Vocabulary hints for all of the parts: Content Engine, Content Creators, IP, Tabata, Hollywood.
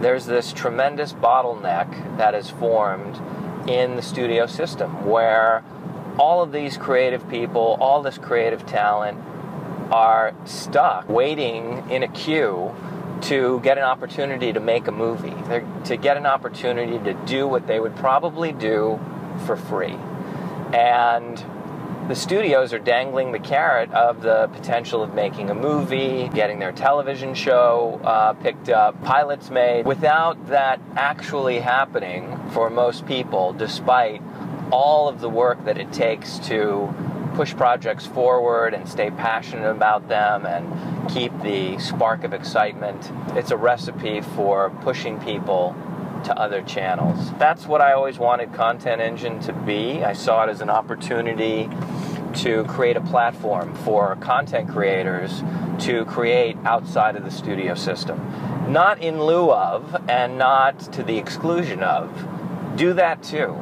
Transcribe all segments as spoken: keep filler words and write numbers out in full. there's this tremendous bottleneck that is formed in the studio system where all of these creative people, all this creative talent are stuck waiting in a queue to get an opportunity to make a movie, They're, to get an opportunity to do what they would probably do for free. And the studios are dangling the carrot of the potential of making a movie, getting their television show uh, picked up, pilots made, without that actually happening for most people, despite all of the work that it takes to push projects forward and stay passionate about them and keep the spark of excitement. It's a recipe for pushing people to other channels. That's what I always wanted Content Engine to be. I saw it as an opportunity to create a platform for content creators to create outside of the studio system. Not in lieu of, and not to the exclusion of. Do that too.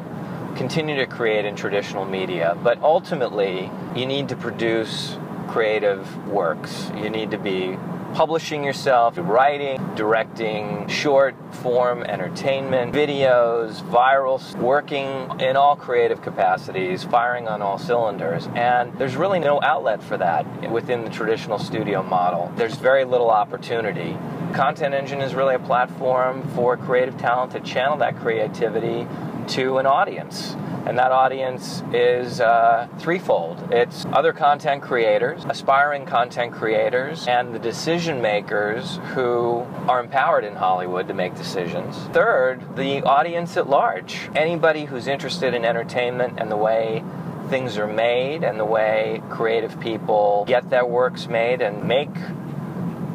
Continue to create in traditional media, but ultimately you need to produce creative works. You need to be publishing yourself, writing, directing, short form entertainment, videos, viral, working in all creative capacities, firing on all cylinders. And there's really no outlet for that within the traditional studio model. There's very little opportunity. Content Engine is really a platform for creative talent to channel that creativity to an audience. And that audience is uh, threefold. It's other content creators, aspiring content creators, and the decision makers who are empowered in Hollywood to make decisions. Third, the audience at large. Anybody who's interested in entertainment and the way things are made and the way creative people get their works made and make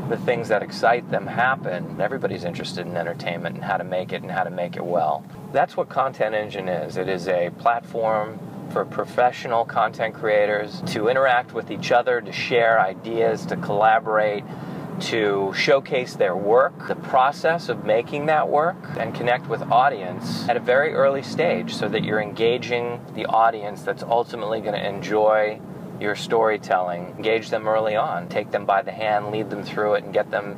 the things that excite them happen. Everybody's interested in entertainment and how to make it and how to make it well. That's what Content Engine is. It is a platform for professional content creators to interact with each other, to share ideas, to collaborate, to showcase their work, the process of making that work, and connect with audience at a very early stage so that you're engaging the audience that's ultimately going to enjoy your storytelling. Engage them early on. Take them by the hand, lead them through it, and get them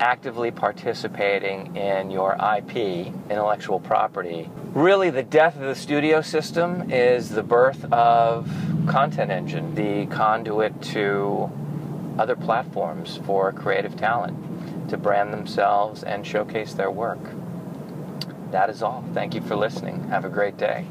actively participating in your I P, intellectual property. Really, the death of the studio system is the birth of Content Engine, the conduit to other platforms for creative talent to brand themselves and showcase their work. That is all. Thank you for listening. Have a great day.